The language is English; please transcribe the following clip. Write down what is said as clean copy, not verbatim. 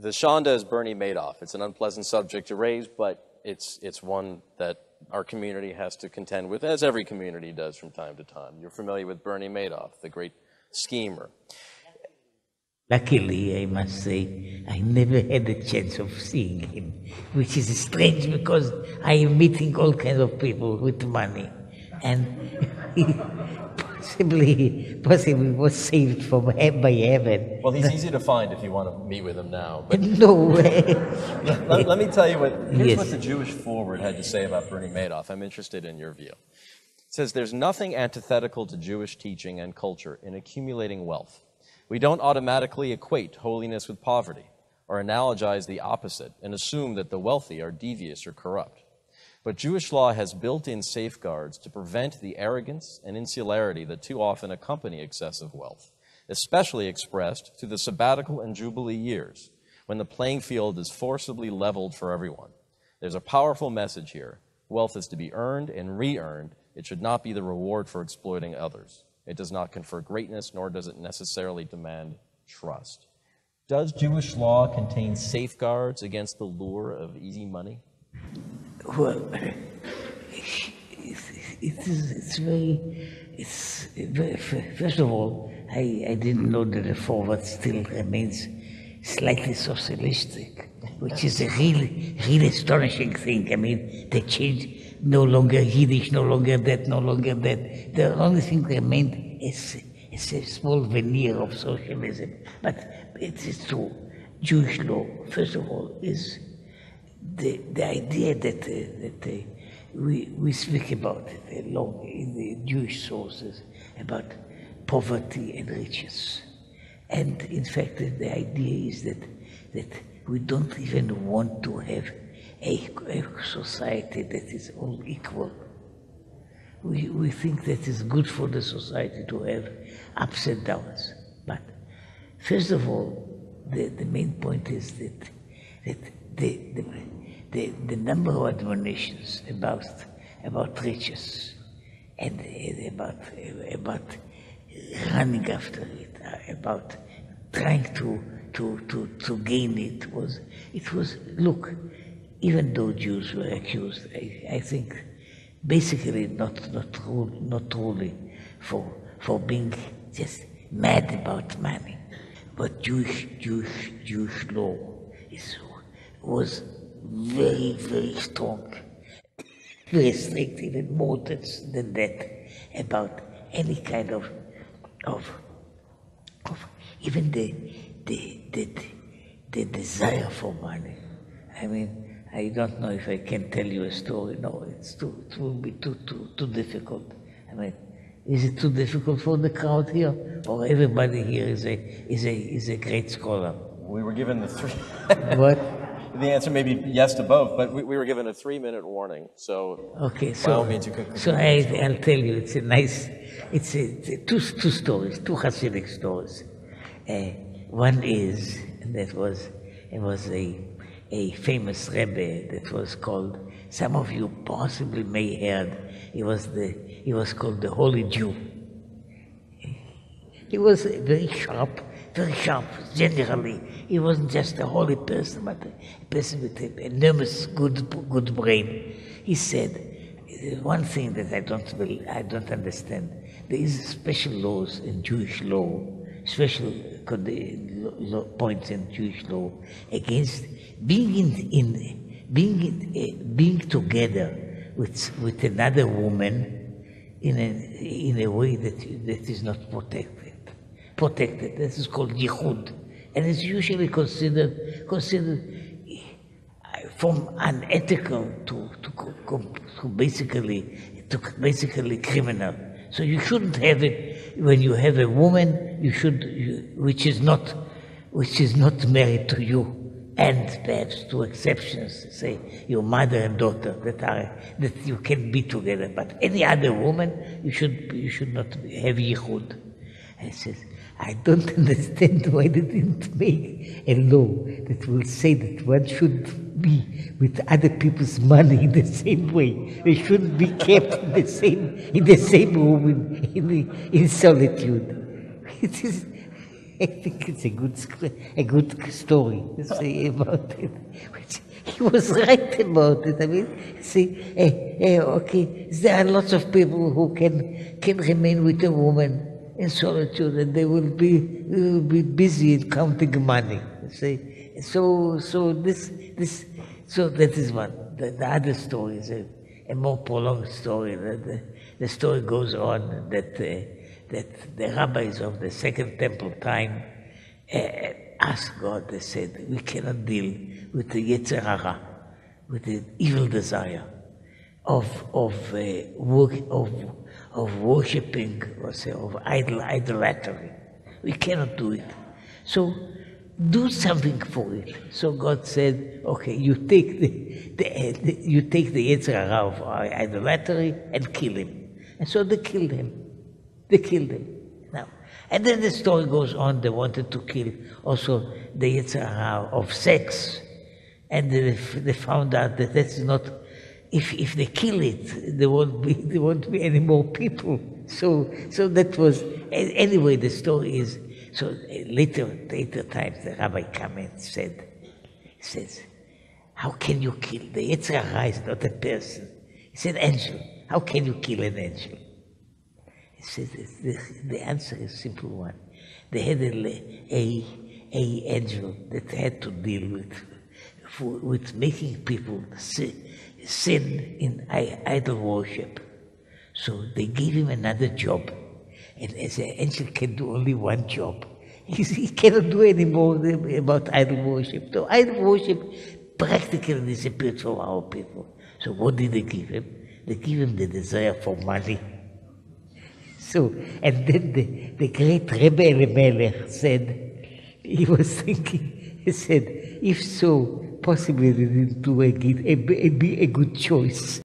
The Shonda is Bernie Madoff. It's an unpleasant subject to raise, but it's one that our community has to contend with, as every community does from time to time. You're familiar with Bernie Madoff, the great schemer. Luckily, I must say, I never had a chance of seeing him, which is strange because I am meeting all kinds of people with money. And possibly was saved from by heaven. Well, he's easy to find if you want to meet with him now. But no way. let me tell you what the Jewish Forward had to say about Bernie Madoff. I'm interested in your view. It says, there's nothing antithetical to Jewish teaching and culture in accumulating wealth. We don't automatically equate holiness with poverty or analogize the opposite and assume that the wealthy are devious or corrupt. But Jewish law has built-in safeguards to prevent the arrogance and insularity that too often accompany excessive wealth, especially expressed through the sabbatical and jubilee years, when the playing field is forcibly leveled for everyone. There's a powerful message here. Wealth is to be earned and re-earned. It should not be the reward for exploiting others. It does not confer greatness, nor does it necessarily demand trust. Does Jewish law contain safeguards against the lure of easy money? Well, first of all, I didn't know that the Forward still remains slightly socialistic, which is a really astonishing thing. I mean, they changed no longer Yiddish, no longer that, no longer that. The only thing that remained is a small veneer of socialism. But it is true. Jewish law, first of all, is the idea that we speak about it along in the Jewish sources about poverty and riches, and in fact the idea is that we don't even want to have a society that is all equal. We think that it's good for the society to have ups and downs. But first of all, the main point is that the number of admonitions about riches and about running after it, about trying to gain it was look, even though Jews were accused, I think basically not truly for being just mad about money, but Jewish law was very strong, very strict, even more than that, about any kind of even the desire for money. I mean, I don't know if I can tell you a story. No, it will be too difficult. I mean, is it too difficult for the crowd here, or everybody here is a great scholar? We were given the three. What? The answer may be yes to both, but we were given a 3-minute warning, so okay, by all means you could. So I'll tell you, it's two stories, two Hasidic stories. One is, and it was a famous Rebbe that was called, some of you possibly may heard, he was called the Holy Jew. He was very sharp, generally. He wasn't just a holy person, but a person with an enormous good brain. He said, one thing that I don't understand, there is special laws in Jewish law, special points in Jewish law against being together with another woman in a way that is not protected. This is called yichud, and it's usually considered from unethical to basically criminal. So you shouldn't have it when you have a woman which is not married to you, and perhaps two exceptions, say your mother and daughter, that you can be together. But any other woman, you should not have yichud. I says, I don't understand why they didn't make a law that will say that one should be with other people's money in the same way. They shouldn't be kept in the same room in solitude. It is I think it's a good story to say about it. Which he was right about it. I mean, see, okay, there are lots of people who can remain with a woman in solitude, and they will be busy counting money. See, so that is one. The other story is a more prolonged story. The story goes on that the rabbis of the Second Temple time asked God. They said, "We cannot deal with the Yetzer HaRa, with the evil desire of worshiping, or say of idolatry. We cannot do it. So do something for it." So God said, "Okay, you take the Yetzer HaRa of idolatry and kill him." And so they killed him. They killed him. Now, and then the story goes on. They wanted to kill also the Yetzer HaRa of sex, and they found out that that's not. If they kill it, there won't be any more people. So that was anyway. The story is so. Later times, the rabbi came and says, "How can you kill the Yetzer HaRa? Is not a person. It's an angel. How can you kill an angel?" Says the answer is a simple one. They had a angel that had to deal with making people sin in idol worship. So they gave him another job, and as an angel can do only one job, he cannot do any more about idol worship. So idol worship practically disappeared from our people. So what did they give him? They gave him the desire for money. So, and then the great Rebbe Lebele said, he was thinking, he said, if so, possibly they didn't do a good choice.